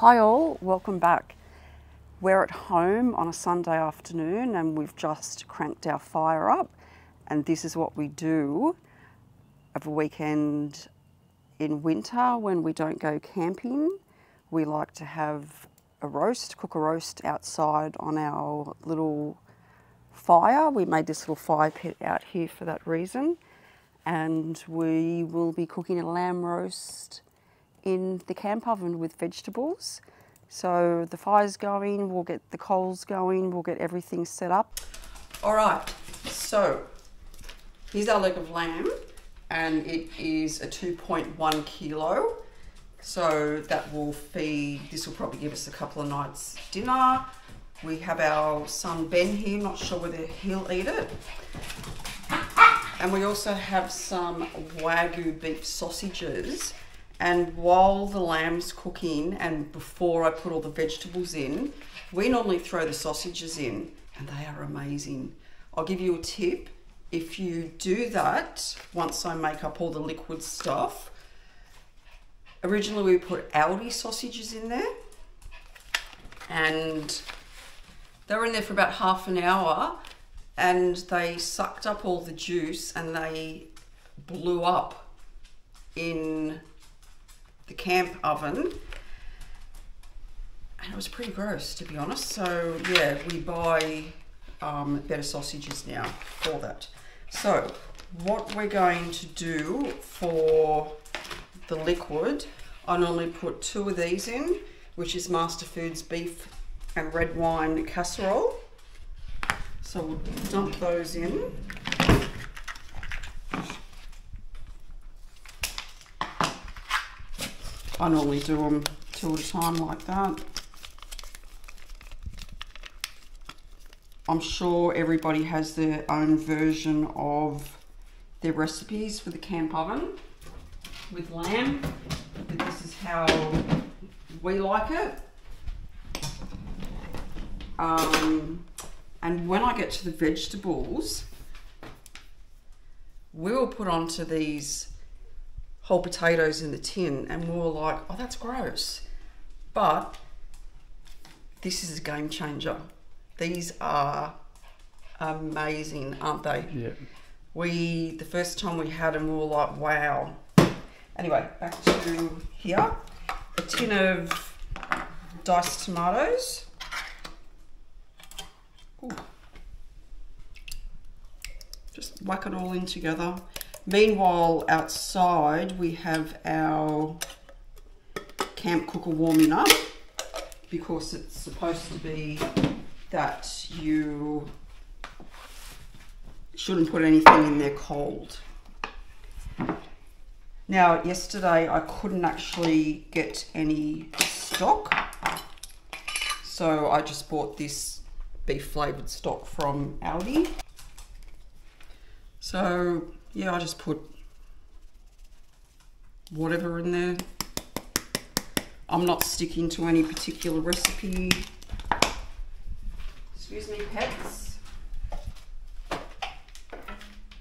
Hi all, welcome back. We're at home on a Sunday afternoon and we've just cranked our fire up, and this is what we do of a weekend in winter when we don't go camping. We like to have a roast, cook a roast outside on our little fire. We made this little fire pit out here for that reason, and we will be cooking a lamb roast in the camp oven with vegetables. So the fire's going, we'll get the coals going, we'll get everything set up. All right, so here's our leg of lamb, and it is a 2.1 kilo. So that will feed, this will probably give us a couple of nights' dinner. We have our son Ben here, not sure whether he'll eat it. And we also have some Wagyu beef sausages. And while the lamb's cooking and before I put all the vegetables in, we normally throw the sausages in, and they are amazing. I'll give you a tip. If you do that, once I make up all the liquid stuff, originally we put Aldi sausages in there, and they were in there for about half an hour and they sucked up all the juice and they blew up in the camp oven, and it was pretty gross, to be honest. So yeah, we buy better sausages now for that. So what we're going to do for the liquid, I normally put two of these in, which is Master Foods beef and red wine casserole. So we'll dump those in. I normally do them two at a time like that. I'm sure everybody has their own version of their recipes for the camp oven with lamb, but this is how we like it. And when I get to the vegetables, we will put onto these whole potatoes in the tin, and we were like, oh, that's gross, but this is a game changer. These are amazing, aren't they? Yeah. The first time we had them, we were like, wow. Anyway, back to here. A tin of diced tomatoes. Ooh. Just whack it all in together. Meanwhile, outside we have our camp cooker warming up, because it's supposed to be that you shouldn't put anything in there cold. Now, yesterday I couldn't actually get any stock, so I just bought this beef flavored stock from Aldi. So yeah, I just put whatever in there. I'm not sticking to any particular recipe. Excuse me, pets.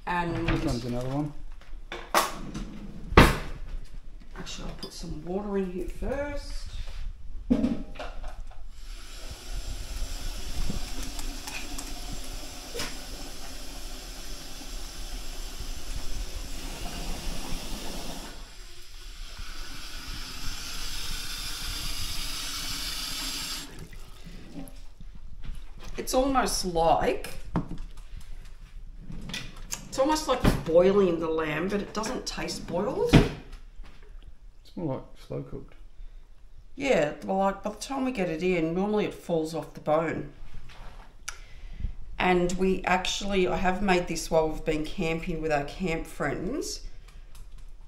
And here comes another one. Actually, I'll put some water in here first. It's almost like, boiling the lamb, but it doesn't taste boiled. It's more like slow cooked. Yeah, well, like by the time we get it in, normally it falls off the bone. And we actually, I have made this while we've been camping with our camp friends,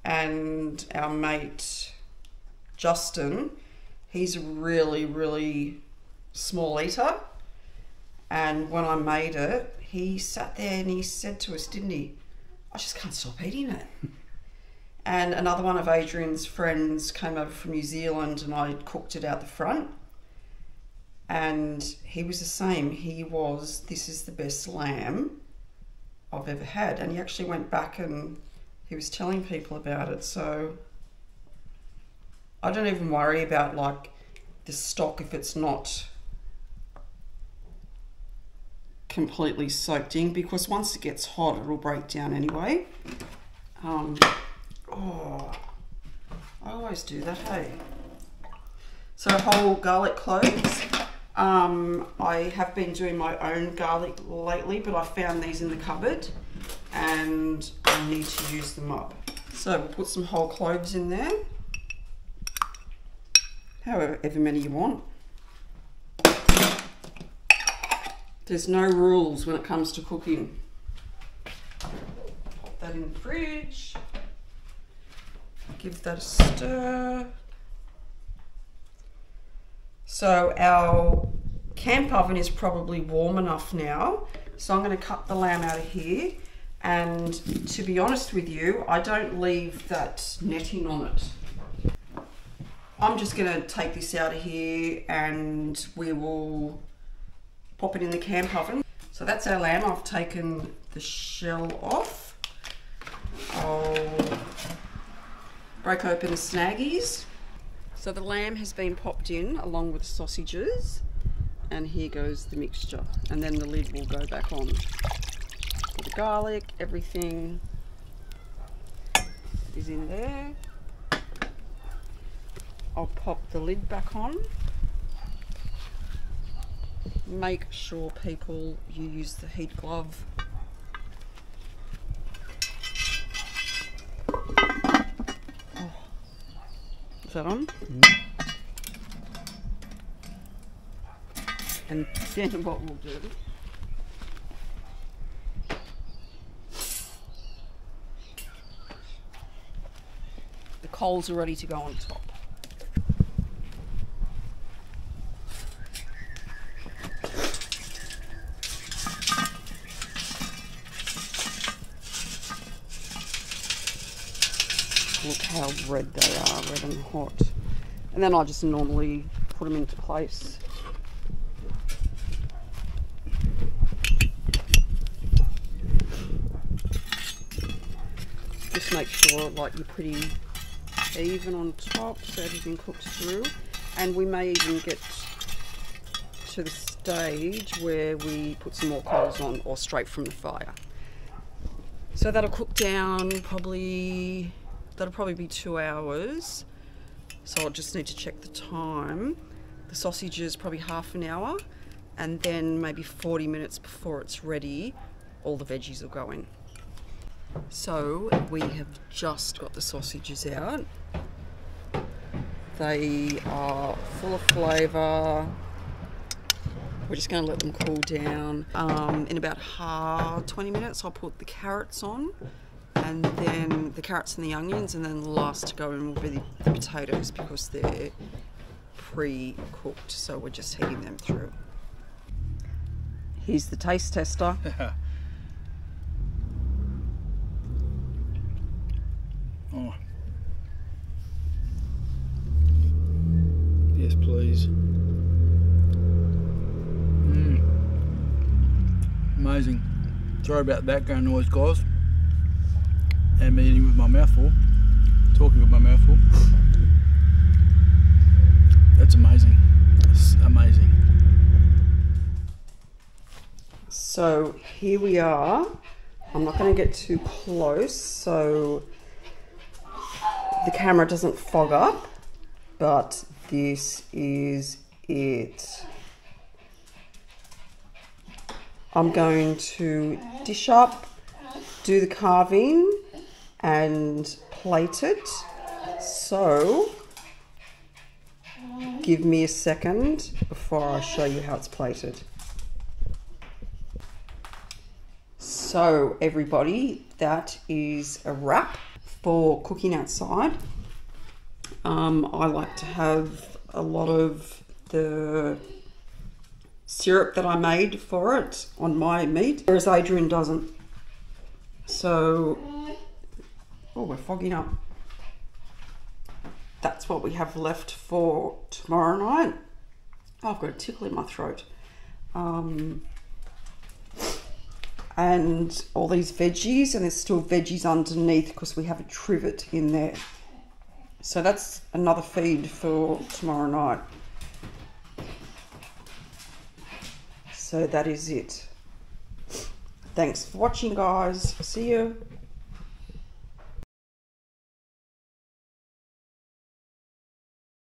and our mate Justin, he's a really, really small eater. And when I made it, he sat there and he said to us, didn't he, I just can't stop eating it. And another one of Adrian's friends came over from New Zealand, and I cooked it out the front, and he was the same. He was, this is the best lamb I've ever had. And he actually went back and he was telling people about it. So I don't even worry about like the stock, if it's not completely soaked in, because once it gets hot it'll break down anyway. Oh, I always do that, hey. So whole garlic cloves. I have been doing my own garlic lately, but I found these in the cupboard and I need to use them up. So we'll put some whole cloves in there, however many you want. There's no rules when it comes to cooking. Pop that in the fridge. Give that a stir. So our camp oven is probably warm enough now. So I'm going to cut the lamb out of here. And to be honest with you, I don't leave that netting on it. I'm just going to take this out of here and we will pop it in the camp oven. So that's our lamb. I've taken the shell off. I'll break open the snaggies. So the lamb has been popped in along with the sausages, and here goes the mixture, and then the lid will go back on. Put the garlic, everything is in there. I'll pop the lid back on. Make sure, people, you use the heat glove. Oh. Is that on? Mm-hmm. And then what we'll do, the coals are ready to go on top. Look how red they are, red and hot. And then I just normally put them into place. Just make sure like you're pretty even on top so everything cooks through. And we may even get to the stage where we put some more coals on or straight from the fire. So that'll cook down probably, that'll probably be 2 hours, so I'll just need to check the time. The sausage is probably half an hour, and then maybe 40 minutes before it's ready, all the veggies will go in. So we have just got the sausages out. They are full of flavour. We're just going to let them cool down. In about 20 minutes I'll put the carrots on, and then the carrots and the onions, and then the last to go in will be the potatoes, because they're pre-cooked, so we're just heating them through. Here's the taste tester. Oh. Yes, please. Amazing. Sorry about the background noise, guys. I'm eating with my mouth full, talking with my mouth full. That's amazing. That's amazing. So here we are. I'm not going to get too close so the camera doesn't fog up, but this is it. I'm going to dish up, do the carving, and plate it. So give me a second before I show you how it's plated. So everybody, that is a wrap for cooking outside. I like to have a lot of the syrup that I made for it on my meat, whereas Adrian doesn't. So oh, we're fogging up. That's what we have left for tomorrow night. Oh, I've got a tickle in my throat. And all these veggies, and there's still veggies underneath because we have a trivet in there. So that's another feed for tomorrow night. So that is it. Thanks for watching, guys. See you.